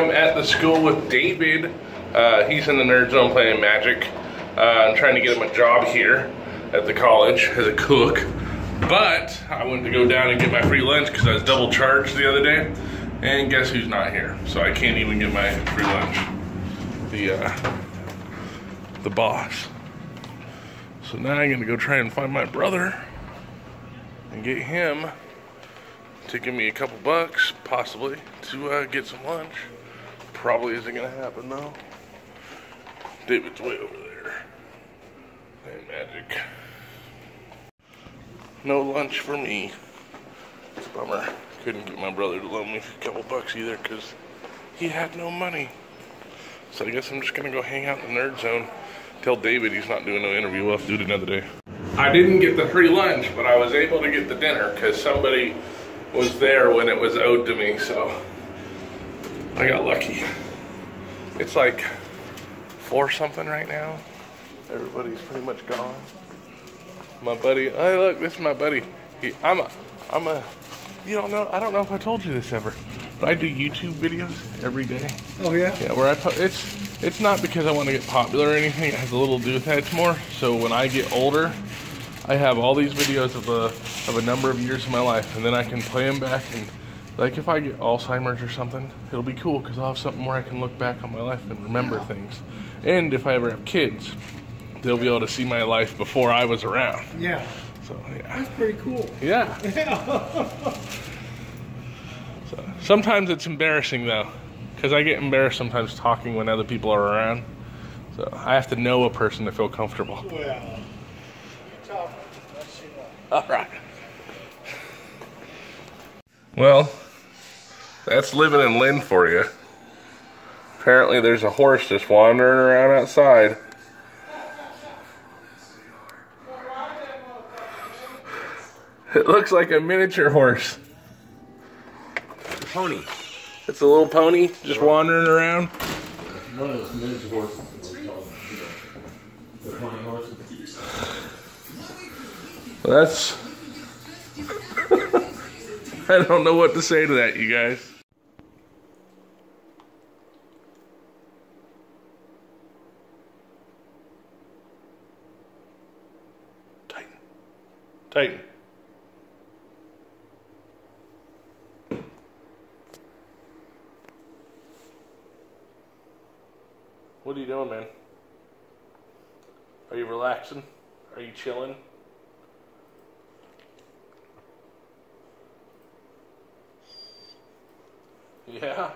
am at the school with David. He's in the nerd zone playing Magic. I'm trying to get him a job here at the college as a cook. But I went to go down and get my free lunch because I was double charged the other day. And guess who's not here? So I can't even get my free lunch. The boss. So now I'm gonna go try and find my brother and get him to give me a couple bucks, possibly, to get some lunch. Probably isn't gonna happen though. David's way over there. Hey, Magic. No lunch for me. It's a bummer. Couldn't get my brother to loan me a couple bucks either because he had no money. So I guess I'm just gonna go hang out in the nerd zone. Tell David he's not doing no interview. We'll have to do it another day. I didn't get the free lunch, but I was able to get the dinner because somebody was there when it was owed to me, so I got lucky. It's like 4 something right now. Everybody's pretty much gone. My buddy, hey look, this is my buddy. You don't know, I don't know if I told you this ever, but I do YouTube videos every day. Oh yeah? Yeah, where I put, it's not because I want to get popular or anything, it has a little to do with that, it's more so when I get older, I have all these videos of a number of years of my life, and then I can play them back, and like if I get Alzheimer's or something, it'll be cool because I'll have something where I can look back on my life and remember things. And if I ever have kids, they'll be able to see my life before I was around. Yeah. So yeah. That's pretty cool. Yeah. Yeah. So, sometimes it's embarrassing though, because I get embarrassed sometimes talking when other people are around. So I have to know a person to feel comfortable. Well, you talk. Let's see what. All right. Well, that's living in Linn for you. Apparently there's a horse just wandering around outside. It looks like a miniature horse. Pony. It's a little pony just wandering around. One of those miniature horses. The pony horses. That's. I don't know what to say to that, you guys. Titan. Titan. What are you doing, man? Are you relaxing? Are you chilling? Yeah?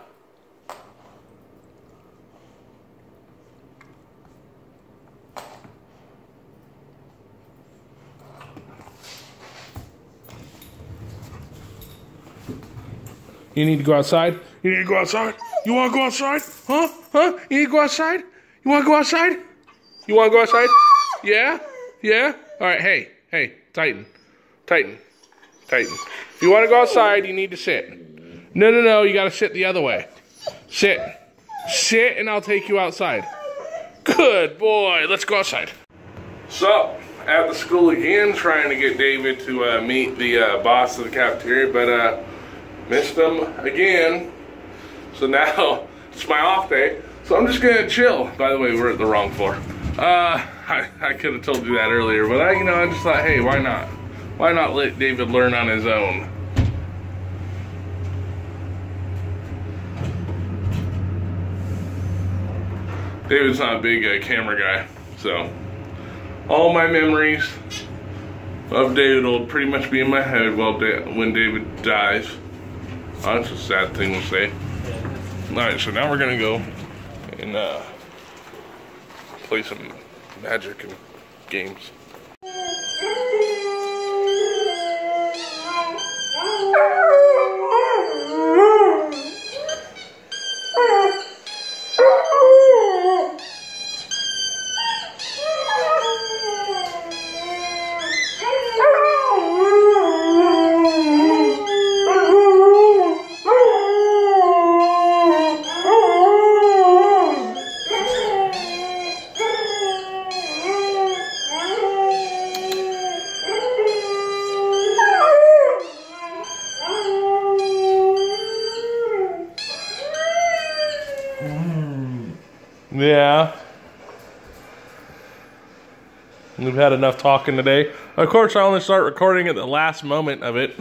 You need to go outside? You need to go outside? You want to go outside? Huh? Huh? You need to go outside? You want to go outside? You want to go outside? Yeah? Yeah? All right, hey. Hey, Titan. Titan. Titan. If you want to go outside, you need to sit. No, no, no. You got to sit the other way. Sit. Sit, and I'll take you outside. Good boy. Let's go outside. So, at the school again, trying to get David to meet the boss of the cafeteria, but missed him again. So now it's my off day, so I'm just gonna chill. By the way, we're at the wrong floor. I could have told you that earlier, but I just thought, hey, why not? Why not let David learn on his own? David's not a big camera guy, so all my memories of David will pretty much be in my head when David dies. Oh, that's a sad thing to say. Alright, so now we're gonna go and play some Magic and games. Yeah. We've had enough talking today. Of course, I only start recording at the last moment of it.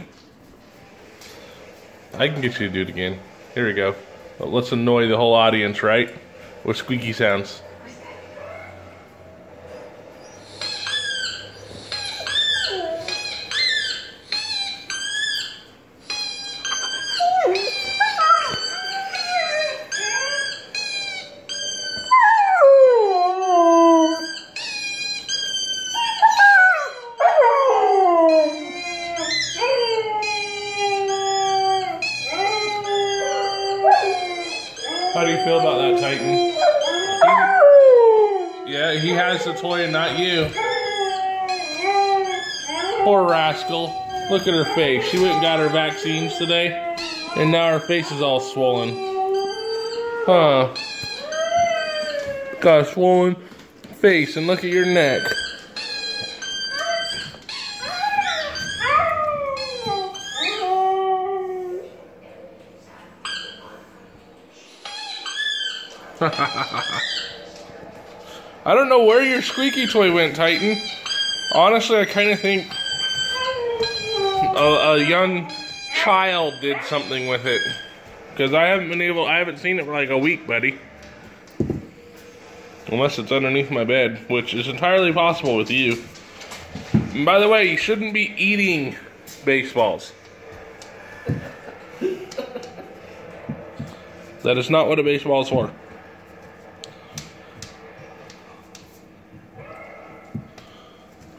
I can get you to do it again. Here we go. But let's annoy the whole audience, right? With squeaky sounds. How do you feel about that, Titan? Yeah, he has the toy and not you. Poor rascal. Look at her face. She went and got her vaccines today, and now her face is all swollen. Huh. Got a swollen face, and look at your neck. I don't know where your squeaky toy went, Titan. Honestly, I kind of think a young child did something with it, because I haven't seen it for like a week, buddy. Unless it's underneath my bed, which is entirely possible with you. And by the way, you shouldn't be eating baseballs. That is not what a baseball is for.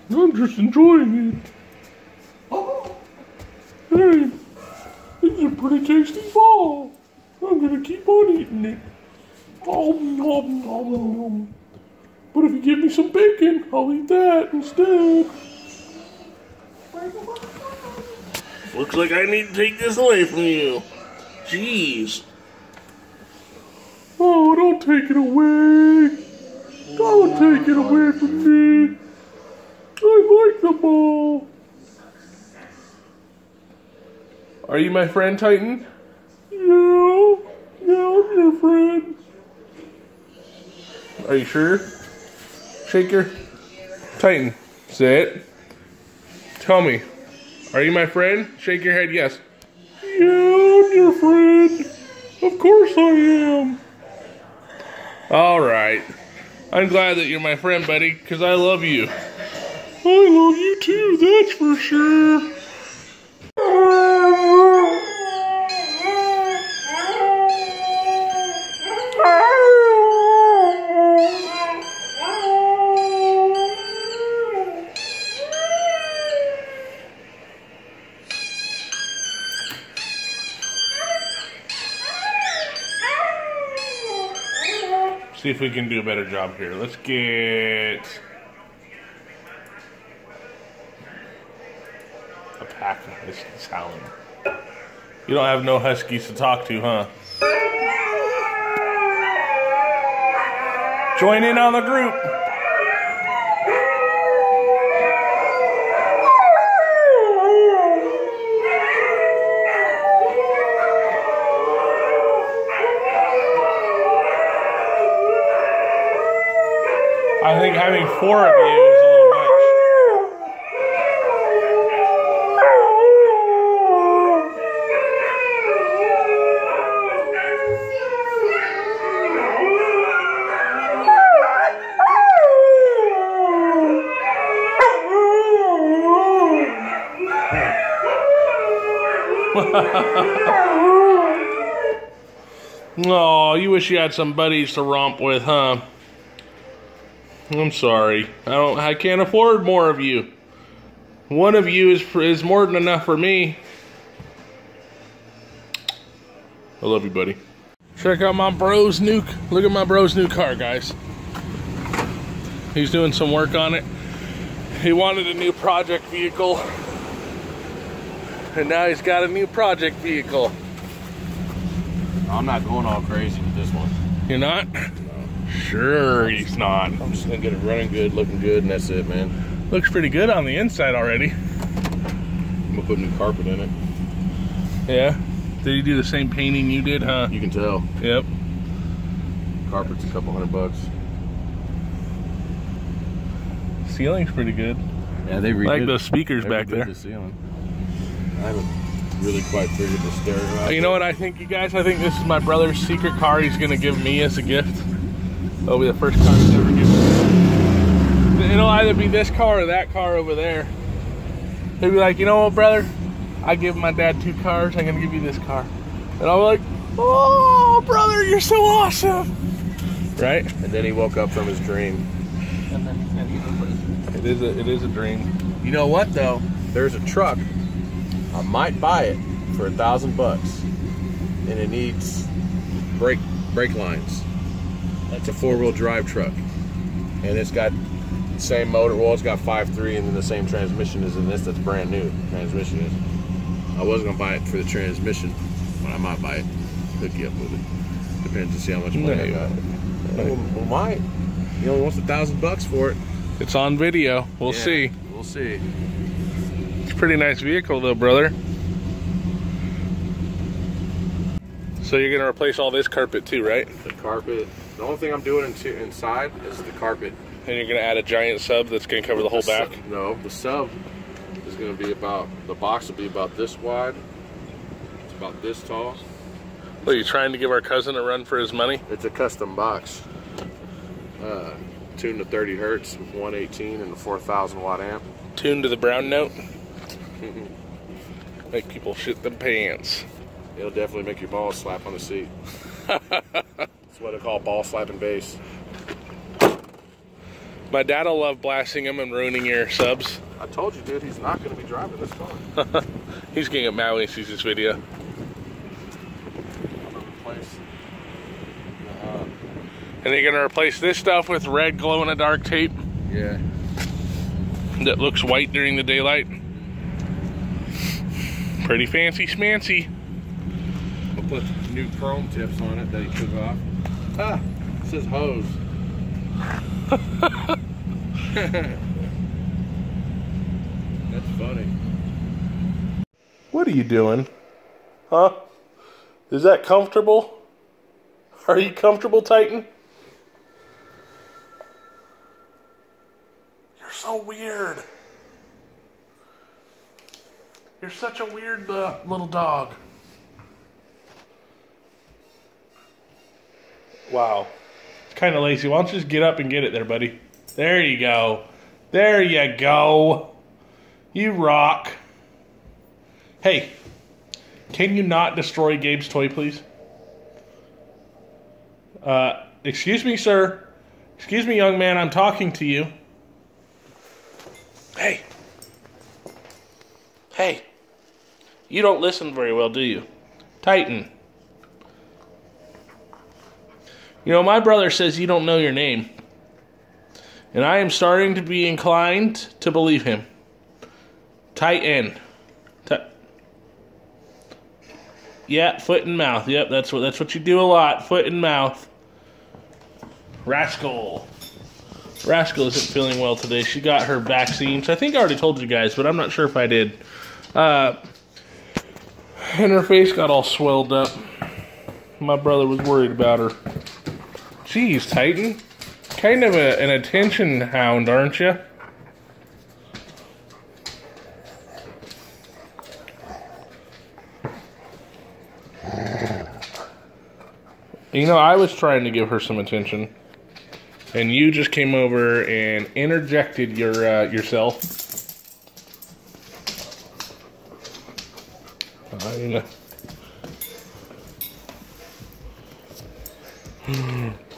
I'm just enjoying it. Oh. Hey, it's a pretty tasty ball. I'm gonna keep on eating it. Nom, nom, nom, nom, nom. But if you give me some bacon, I'll eat that instead. Looks like I need to take this away from you. Jeez. Oh, don't take it away. Don't take it away from me. I like the ball. Are you my friend, Titan? No, I'm your friend. Are you sure? Shake your... Titan, say it. Tell me, are you my friend? Shake your head, yes. Yeah, I'm your friend. Of course I am. Alright. I'm glad that you're my friend, buddy, because I love you. I love you too, that's for sure. See if we can do a better job here. Let's get... a pack of husky salad. You don't have no huskies to talk to, huh? Join in on the group. I think having four of you is a little much. Oh, you wish you had some buddies to romp with, huh? I'm sorry. I can't afford more of you. One of you is more than enough for me. I love you, buddy. Check out my bro's new... Look at my bro's new car, guys. He's doing some work on it. He wanted a new project vehicle. And now he's got a new project vehicle. I'm not going all crazy with this one. You're not? No. Sure, he's not. I'm just gonna get it running good, looking good, and that's it, man. Looks pretty good on the inside already. I'm gonna put new carpet in it. Yeah? Did he do the same painting you did, huh? You can tell. Yep. Carpet's a couple $100. Ceiling's pretty good. Yeah, they redid. Like those speakers back there. The ceiling. I haven't really quite figured the stereo out. You know what I think, you guys? I think this is my brother's secret car he's gonna give me as a gift. That'll be the first car he's ever given me. It'll either be this car or that car over there. He'll be like, you know what, brother? I give my dad 2 cars, I'm gonna give you this car. And I'll be like, oh, brother, you're so awesome. Right? And then he woke up from his dream. And then it is a dream. You know what though? There's a truck. I might buy it for $1,000 bucks. And it needs brake lines. That's a 4-wheel drive truck. And it's got the same motor, well, it's got 5.3 and then the same transmission as in this. That's brand new, transmission is. I was gonna buy it for the transmission, but I might buy it, hook you up with it. Depends to see how much money I got. Well, might. He only wants $1,000 bucks for it. It's on video. We'll see. We'll see. It's a pretty nice vehicle though, brother. So you're gonna replace all this carpet too, right? The carpet. The only thing I'm doing inside is the carpet. And you're gonna add a giant sub that's gonna cover the whole back? No, the sub is gonna be about, the box will be about this wide. It's about this tall. Well, you're trying to give our cousin a run for his money? It's a custom box. Tuned to 30 hertz, 118, and a 4,000 watt amp. Tuned to the brown note? Make people shit their pants. It'll definitely make your balls slap on the seat. That's what I call ball slapping bass. My dad will love blasting him and ruining your subs. I told you, dude, he's not going to be driving this car. He's getting mad when he sees this video. And they're gonna replace this stuff with red glow-in-the-dark tape. Yeah. That looks white during the daylight. Pretty fancy schmancy. I'll put new chrome tips on it that he took off. Ah, it says hose. That's funny. What are you doing? Huh? Is that comfortable? Are you comfortable, Titan? So weird. You're such a weird little dog. Wow. It's kind of lazy. Why don't you just get up and get it there, buddy? There you go. There you go. You rock. Hey, can you not destroy Gabe's toy, please? Excuse me, sir. Excuse me, young man. I'm talking to you. Hey. Hey. You don't listen very well, do you? Titan. You know, my brother says you don't know your name. And I am starting to be inclined to believe him. Titan. Yeah, foot and mouth. Yep, that's what you do a lot. Foot and mouth. Rascal. Rascal isn't feeling well today. She got her vaccines. I think I already told you guys, but I'm not sure if I did. And her face got all swelled up. My brother was worried about her. Jeez, Titan. Kind of an attention hound, aren't you? You know, I was trying to give her some attention. And you just came over and interjected yourself.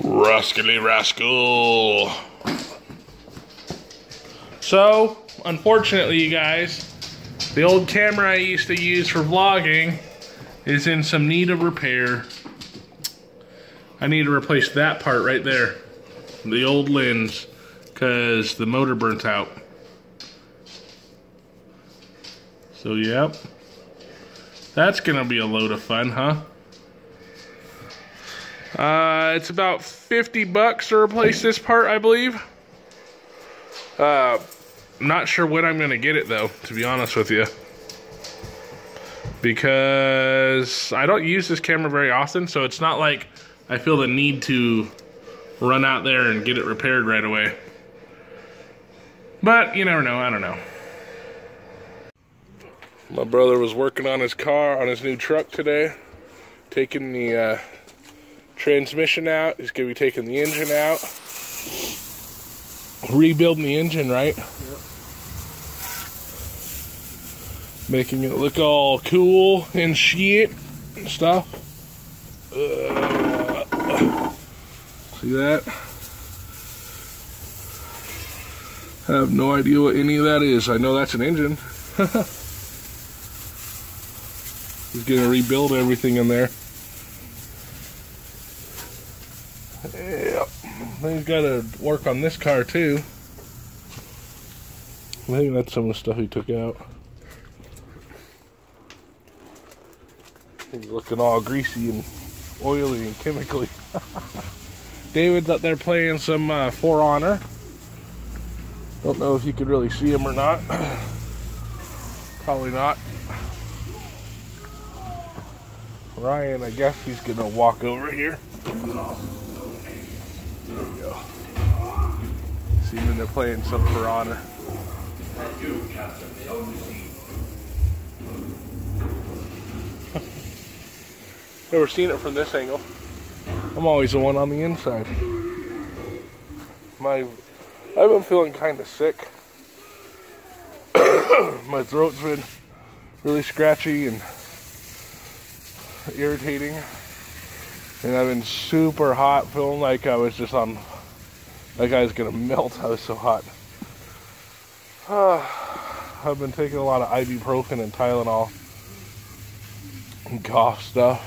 Rascally rascal. So, unfortunately, you guys, the old camera I used to use for vlogging is in some need of repair. I need to replace that part right there. The old lens, because the motor burnt out. So, yep. That's going to be a load of fun, huh? It's about $50 to replace this part, I believe. I'm not sure when I'm going to get it, though, to be honest with you. Because I don't use this camera very often, so it's not like I feel the need to run out there and get it repaired right away. But you never know, I don't know. My brother was working on his car, on his new truck today, taking the transmission out. He's gonna be taking the engine out, rebuilding the engine, right? Yep. Making it look all cool and shit and stuff. See that? I have no idea what any of that is. I know that's an engine. He's gonna rebuild everything in there. Yep. He's gotta work on this car too. I think that's some of the stuff he took out. He's looking all greasy and oily and chemically. David's up there playing some For Honor. Don't know if you could really see him or not. Probably not. Ryan, I guess he's gonna walk over here. There we go. See him in there playing some For Honor. Never seen it from this angle. I'm always the one on the inside. I've been feeling kind of sick. My throat's been really scratchy and irritating. And I've been super hot, feeling like I was just on, like I was gonna melt. I was so hot. I've been taking a lot of ibuprofen and Tylenol and cough stuff.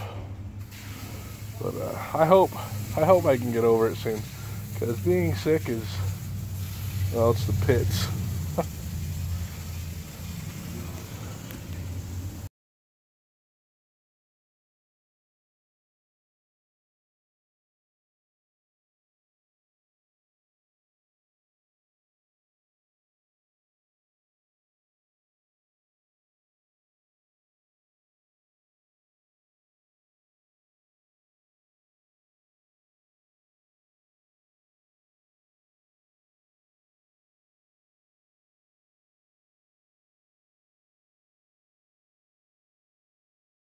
But I hope I can get over it soon, because being sick is, well, it's the pits.